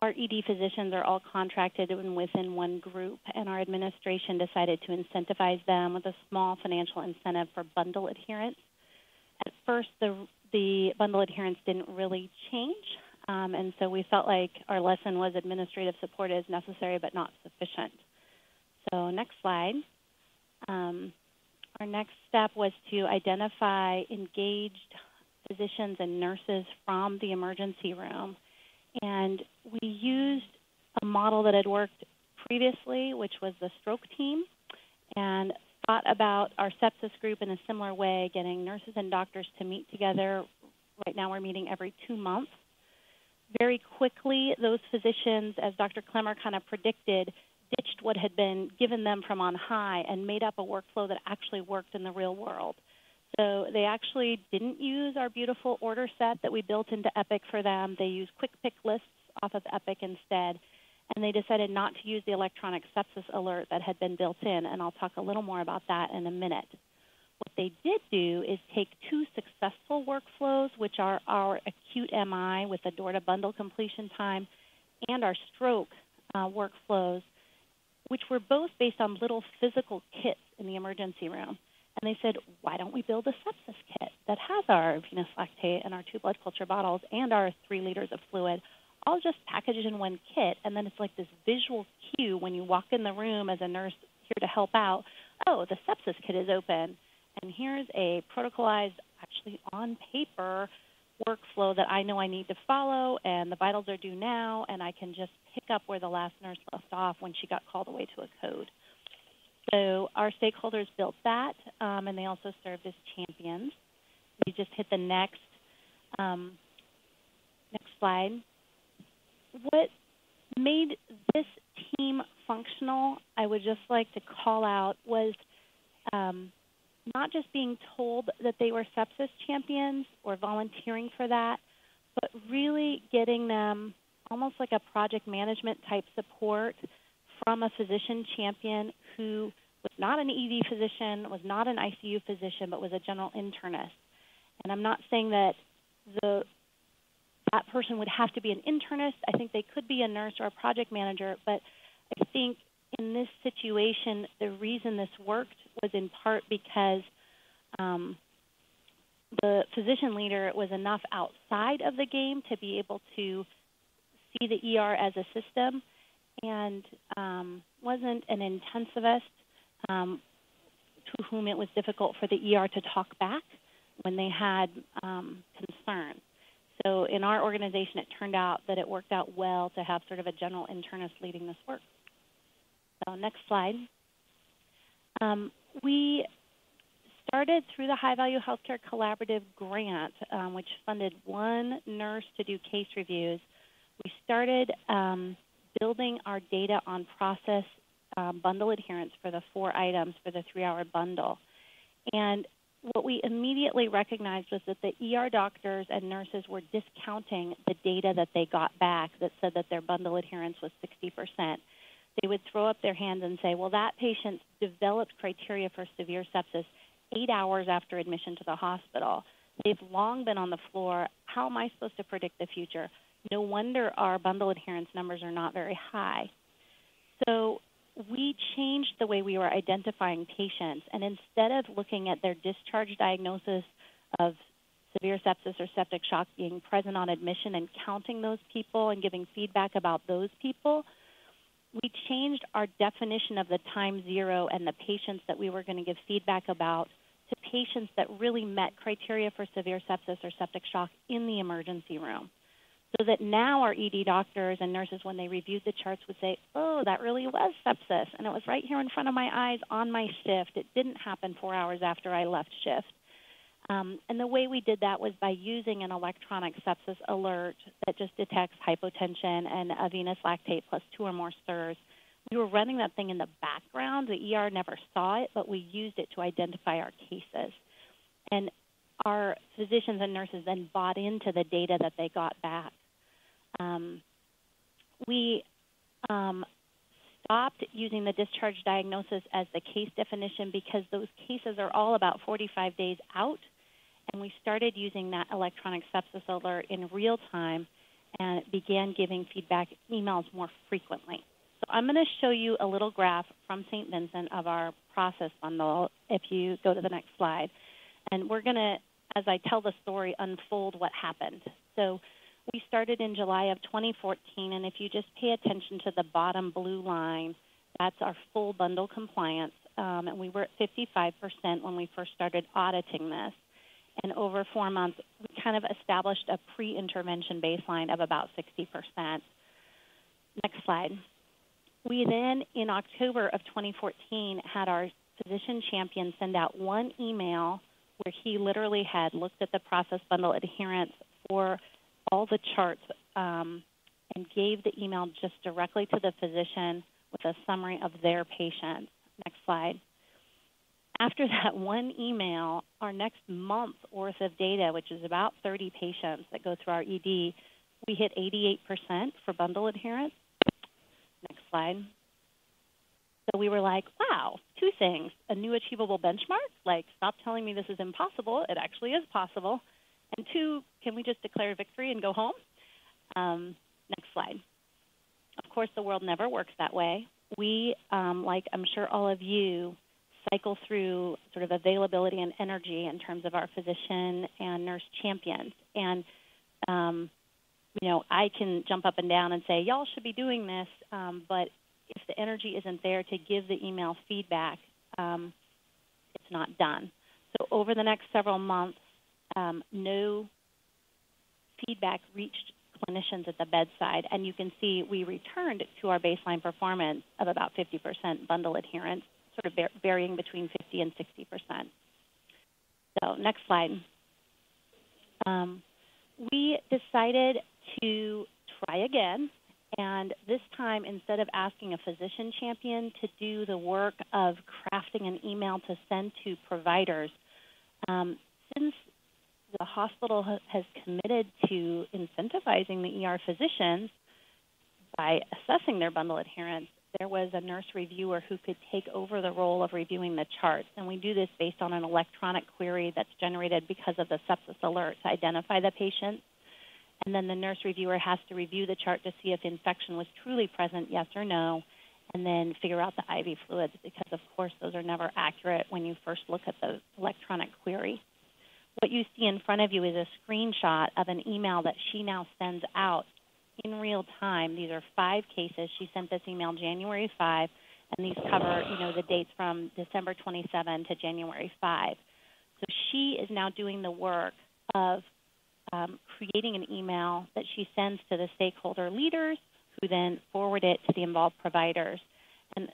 our E D physicians are all contracted and within one group, and our administration decided to incentivize them with a small financial incentive for bundle adherence. At first, the, the bundle adherence didn't really change, um, and so we felt like our lesson was administrative support is necessary but not sufficient. So next slide. Um, our next step was to identify engaged physicians and nurses from the emergency room. And we used a model that had worked previously, which was the stroke team, and thought about our sepsis group in a similar way, getting nurses and doctors to meet together. Right now we're meeting every two months. Very quickly, those physicians, as Doctor Clemmer kind of predicted, ditched what had been given them from on high and made up a workflow that actually worked in the real world. So they actually didn't use our beautiful order set that we built into Epic for them. They used quick pick lists off of Epic instead, and they decided not to use the electronic sepsis alert that had been built in, and I'll talk a little more about that in a minute. What they did do is take two successful workflows, which are our acute M I with a door-to-bundle completion time and our stroke uh, workflows, which were both based on little physical kits in the emergency room. And they said, why don't we build a sepsis kit that has our venous lactate and our two blood culture bottles and our three liters of fluid, all just packaged in one kit, and then it's like this visual cue when you walk in the room as a nurse here to help out, oh, the sepsis kit is open, and here's a protocolized, actually on paper, workflow that I know I need to follow, and the vitals are due now, and I can just pick up where the last nurse left off when she got called away to a code. So our stakeholders built that, um, and they also served as champions. We just hit the next, um, next slide. What made this team functional, I would just like to call out, was um, not just being told that they were sepsis champions or volunteering for that, but really getting them almost like a project management type support from a physician champion who was not an E D physician, was not an I C U physician, but was a general internist. And I'm not saying that the that person would have to be an internist. I think they could be a nurse or a project manager, but I think in this situation, the reason this worked was in part because um, the physician leader was enough outside of the game to be able to see the E R as a system and um, wasn't an intensivist um, to whom it was difficult for the E R to talk back when they had um, concerns. So in our organization, it turned out that it worked out well to have sort of a general internist leading this work. So next slide. Um, we started through the High Value Healthcare Collaborative grant, um, which funded one nurse to do case reviews. We started um, building our data on process um, bundle adherence for the four items for the three-hour bundle. And what we immediately recognized was that the E R doctors and nurses were discounting the data that they got back that said that their bundle adherence was sixty percent. They would throw up their hands and say, well, that patient developed criteria for severe sepsis eight hours after admission to the hospital. They've long been on the floor. How am I supposed to predict the future? No wonder our bundle adherence numbers are not very high. So we changed the way we were identifying patients, and instead of looking at their discharge diagnosis of severe sepsis or septic shock being present on admission and counting those people and giving feedback about those people, we changed our definition of the time zero and the patients that we were going to give feedback about to patients that really met criteria for severe sepsis or septic shock in the emergency room. So that now our E D doctors and nurses, when they reviewed the charts, would say, oh, that really was sepsis, and it was right here in front of my eyes on my shift. It didn't happen four hours after I left shift. Um, and the way we did that was by using an electronic sepsis alert that just detects hypotension and a venous lactate plus two or more stirs. We were running that thing in the background. The E R never saw it, but we used it to identify our cases. And our physicians and nurses then bought into the data that they got back. Um, we um, stopped using the discharge diagnosis as the case definition because those cases are all about forty-five days out, and we started using that electronic sepsis alert in real time and began giving feedback emails more frequently. So I'm going to show you a little graph from Saint Vincent of our process bundle if you go to the next slide. And we're going to, as I tell the story, unfold what happened. So we started in July of twenty fourteen, and if you just pay attention to the bottom blue line, that's our full bundle compliance, um, and we were at fifty-five percent when we first started auditing this. And over four months, we kind of established a pre-intervention baseline of about sixty percent. Next slide. We then, in October of twenty fourteen, had our physician champion send out one email where he literally had looked at the process bundle adherence for all the charts um, and gave the email just directly to the physician with a summary of their patient. Next slide. After that one email, our next month's worth of data, which is about thirty patients that go through our E D, We hit eighty-eight percent for bundle adherence. Next slide. So we were like, wow, two things, a new achievable benchmark, like stop telling me this is impossible, it actually is possible, and two, can we just declare victory and go home? Um, next slide. Of course, the world never works that way. We, um, like I'm sure all of you, cycle through sort of availability and energy in terms of our physician and nurse champions. And, um, you know, I can jump up and down and say, y'all should be doing this, um, but if the energy isn't there to give the email feedback, um, it's not done. So over the next several months, um, no feedback reached clinicians at the bedside, and you can see we returned to our baseline performance of about fifty percent bundle adherence, sort of varying between fifty and sixty percent. So next slide. Um, we decided to try again. And this time, instead of asking a physician champion to do the work of crafting an email to send to providers, um, since the hospital ha has committed to incentivizing the E R physicians by assessing their bundle adherence, there was a nurse reviewer who could take over the role of reviewing the charts. And we do this based on an electronic query that's generated because of the sepsis alert to identify the patient. And then the nurse reviewer has to review the chart to see if infection was truly present, yes or no, and then figure out the I V fluids because, of course, those are never accurate when you first look at the electronic query. What you see in front of you is a screenshot of an email that she now sends out in real time. These are five cases. She sent this email January fifth, and these cover, you know, the dates from December twenty-seventh to January fifth. So she is now doing the work of Um, creating an email that she sends to the stakeholder leaders who then forward it to the involved providers. And,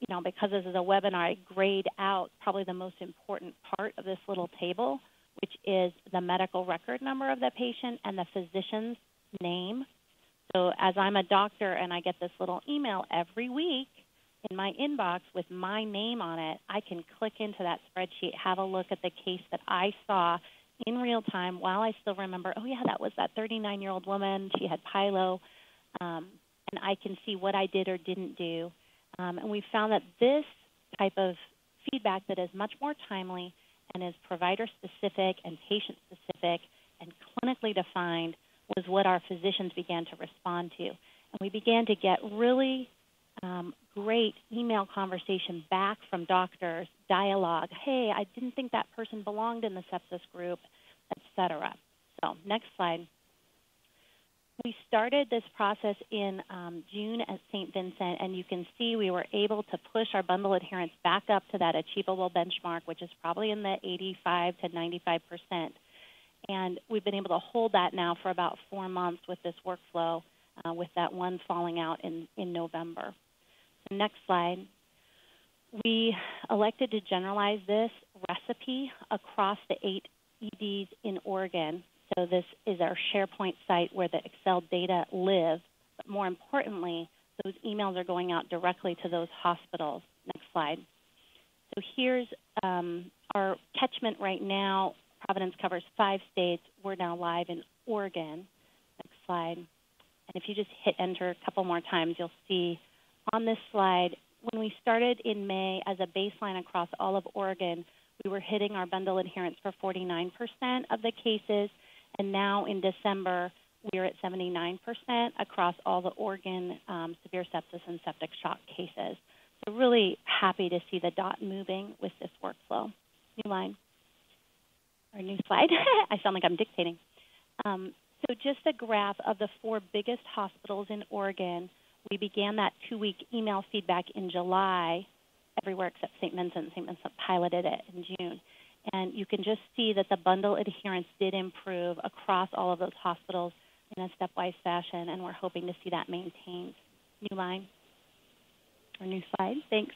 you know, because this is a webinar, I grade out probably the most important part of this little table, which is the medical record number of the patient and the physician's name. So as I'm a doctor and I get this little email every week in my inbox with my name on it, I can click into that spreadsheet, have a look at the case that I saw in real time, while I still remember, oh, yeah, that was that thirty-nine-year-old woman. She had pylo, um, and I can see what I did or didn't do. Um, and we found that this type of feedback that is much more timely and is provider-specific and patient-specific and clinically defined was what our physicians began to respond to. And we began to get really um, great email conversation back from doctors, dialogue, hey, I didn't think that person belonged in the sepsis group, et cetera. So next slide. We started this process in um, June at Saint Vincent, and you can see we were able to push our bundle adherence back up to that achievable benchmark, which is probably in the eighty-five to ninety-five percent. And we've been able to hold that now for about four months with this workflow, uh, with that one falling out in, in November. So next slide. We elected to generalize this recipe across the eight E Ds in Oregon. So this is our SharePoint site where the Excel data live. But more importantly, those emails are going out directly to those hospitals. Next slide. So here's um, our catchment right now. Providence covers five states. We're now live in Oregon. Next slide. And if you just hit enter a couple more times, you'll see on this slide, when we started in May as a baseline across all of Oregon, we were hitting our bundle adherence for forty-nine percent of the cases, and now in December, we're at seventy-nine percent across all the Oregon um, severe sepsis and septic shock cases. So really happy to see the dot moving with this workflow. New line, or new slide. I sound like I'm dictating. Um, so just a graph of the four biggest hospitals in Oregon. We began that two-week email feedback in July, everywhere except Saint Vincent. Saint Vincent piloted it in June. And you can just see that the bundle adherence did improve across all of those hospitals in a stepwise fashion, and we're hoping to see that maintained. New line or new slide, thanks.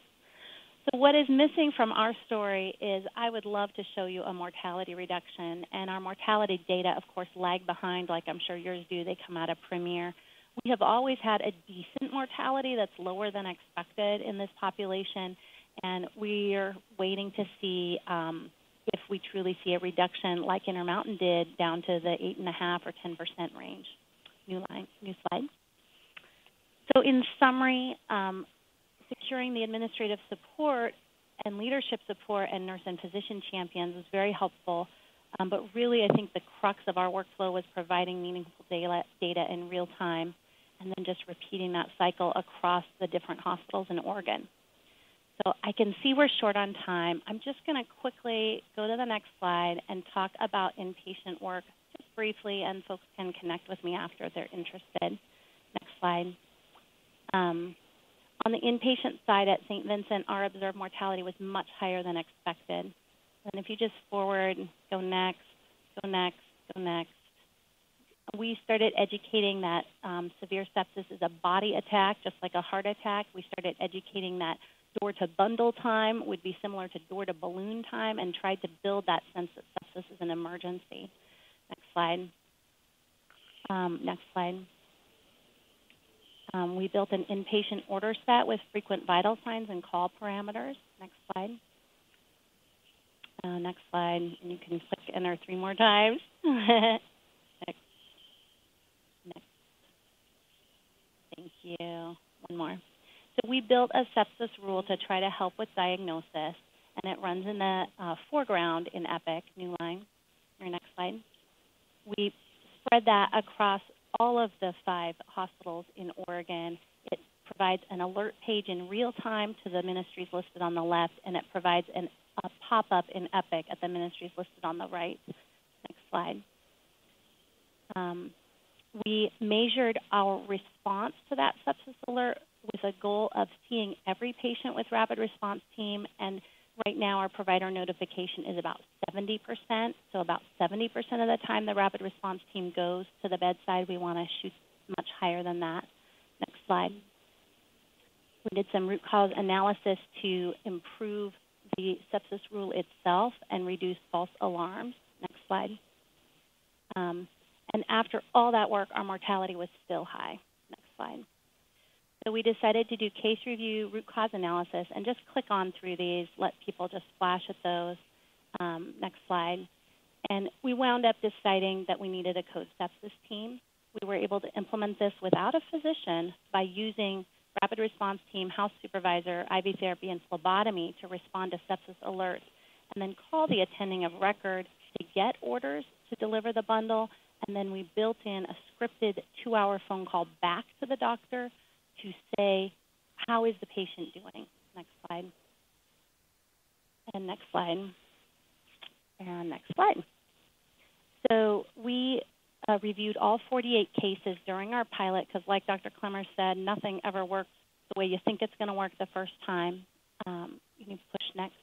So what is missing from our story is I would love to show you a mortality reduction, and our mortality data, of course, lag behind like I'm sure yours do. They come out of Premier. We have always had a decent mortality that's lower than expected in this population, and we're waiting to see um, if we truly see a reduction like Intermountain did down to the eight point five or ten percent range. New line, new slide. So in summary, um, securing the administrative support and leadership support and nurse and physician champions was very helpful, um, but really I think the crux of our workflow was providing meaningful data in real time and then just repeating that cycle across the different hospitals in Oregon. So I can see we're short on time. I'm just going to quickly go to the next slide and talk about inpatient work just briefly, and folks can connect with me after if they're interested. Next slide. Um, on the inpatient side at Saint Vincent, our observed mortality was much higher than expected. And if you just forward, go next, go next, go next. We started educating that um, severe sepsis is a body attack, just like a heart attack. We started educating that door to bundle time would be similar to door to balloon time, and tried to build that sense that sepsis is an emergency. Next slide. Um, next slide. Um, we built an inpatient order set with frequent vital signs and call parameters. Next slide. Uh, next slide. And you can click enter three more times. Next. Next. Thank you. One more. So we built a sepsis rule to try to help with diagnosis, and it runs in the uh, foreground in Epic, new line. Your next slide. We spread that across all of the five hospitals in Oregon. It provides an alert page in real time to the ministries listed on the left, and it provides an, a pop-up in Epic at the ministries listed on the right. Next slide. Um, we measured our response to that sepsis alert with a goal of seeing every patient with rapid response team, and right now our provider notification is about seventy percent, so about seventy percent of the time the rapid response team goes to the bedside, we want to shoot much higher than that. Next slide. We did some root cause analysis to improve the sepsis rule itself and reduce false alarms. Next slide. Um, and after all that work, our mortality was still high. Next slide. So we decided to do case review, root cause analysis, and just click on through these, let people just flash at those. Um, next slide. And we wound up deciding that we needed a code sepsis team. We were able to implement this without a physician by using rapid response team, house supervisor, I V therapy, and phlebotomy to respond to sepsis alerts, and then call the attending of record to get orders to deliver the bundle. And then we built in a scripted two-hour phone call back to the doctor to say, how is the patient doing? Next slide. And next slide. And next slide. So we uh, reviewed all forty-eight cases during our pilot because, like Doctor Clemmer said, nothing ever works the way you think it's going to work the first time. Um, you can push next.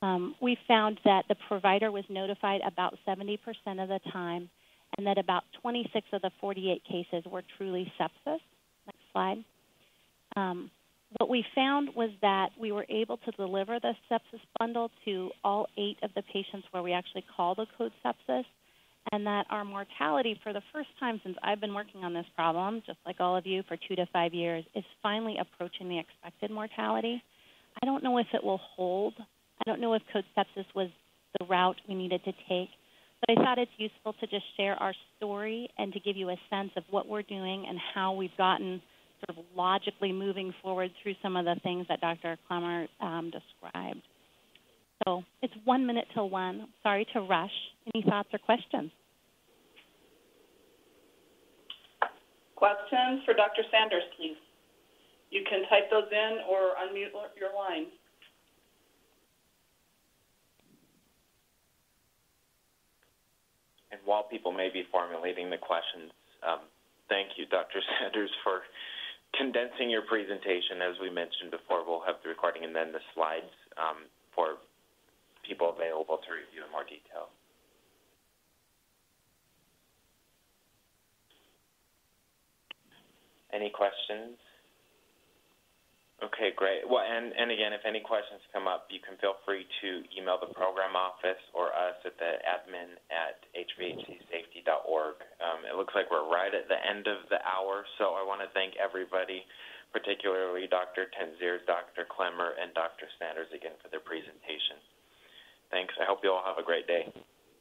Um, we found that the provider was notified about seventy percent of the time, and that about twenty-six of the forty-eight cases were truly sepsis. Next slide. Um, what we found was that we were able to deliver the sepsis bundle to all eight of the patients where we actually call the code sepsis, and that our mortality for the first time since I've been working on this problem, just like all of you, for two to five years, is finally approaching the expected mortality. I don't know if it will hold. I don't know if code sepsis was the route we needed to take, but I thought it's useful to just share our story and to give you a sense of what we're doing and how we've gotten sort of logically moving forward through some of the things that Doctor Clemmer um, described. So it's one minute till one. Sorry to rush. Any thoughts or questions? Questions for Doctor Sanders, please. You can type those in or unmute your line. And while people may be formulating the questions, um, thank you, Doctor Sanders, for condensing your presentation. As we mentioned before, we'll have the recording and then the slides um, for people available to review in more detail. Any questions? Okay, great. Well, and, and again, if any questions come up, you can feel free to email the program office or us at the admin at H V H C safety dot org. Um, it looks like we're right at the end of the hour, so I want to thank everybody, particularly Doctor Taenzer, Doctor Clemmer, and Doctor Sanders again for their presentation. Thanks. I hope you all have a great day.